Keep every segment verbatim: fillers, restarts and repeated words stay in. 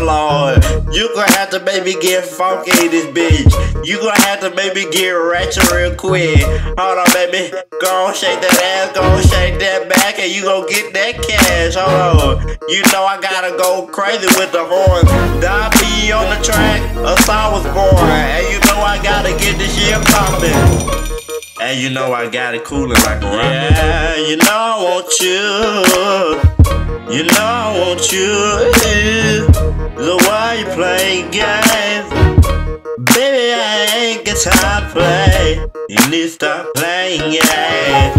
Lord, you gonna have to maybe get funky in this bitch. You gonna have to maybe get ratchet real quick. Hold on, baby. Gon' shake that ass, gon' shake that back, and you gon' get that cash. Hold on. You know I gotta go crazy with the horns. Die be on the track, a song was born. And you know I gotta get this shit poppin'. And you know I got it coolin' like a rocket. Yeah, you know I want you. You know I want you. So why you playing games? Baby, I ain't got time to play. You need to stop playing games.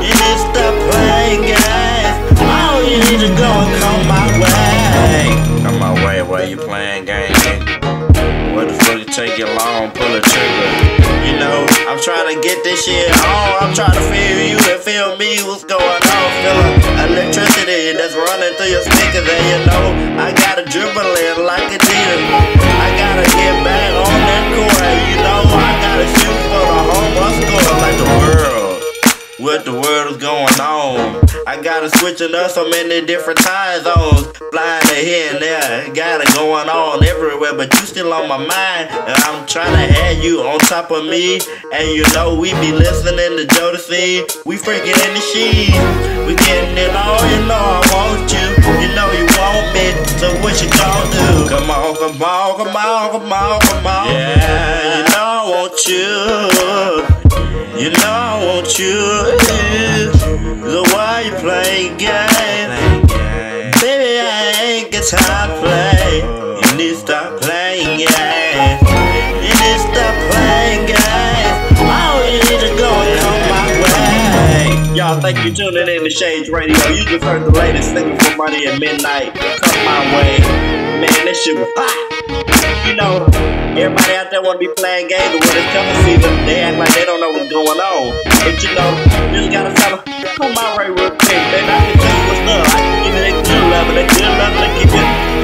You need to stop playing games. Oh, you need to go and come my way. Come my way, why you playing games? What the fuck you take you long, pull a trigger? You know, I'm trying to get this shit on. I'm trying to feel you and feel me. What's going on? Feeling electricity that's running through your speakers. And you know, I got dribbling like a deer. I gotta get back on that court. You know I gotta shoot for the home run score. Like the world, what the world is going on? I gotta switch it up so many different time zones. Flying to here and there, got it going on everywhere, but you still on my mind. And I'm trying to have you on top of me. And you know we be listening to Jodeci. We freaking in the sheets. We getting it all, you know I want you. You know you want me, so what you gon' do? Come on, come on, come on, come on, come on. Yeah, you know I want you. You know I want you. So why you playing games? Baby, I ain't got time to play. You need to stop playing games. You need to stop playing games. Oh, you need to go and come my way. Y'all, thank you for tuning in to Shades Radio. You just heard the latest single from Money at Midnight. Come my way. Man, this shit was hot. You know, everybody out there wanna be playing games, but when it's coming season, they act like they don't know what's going on. But you know, you just gotta tell them. Come my way real quick, baby. I can tell you what's up. I can give you that good love, that good love, that give you.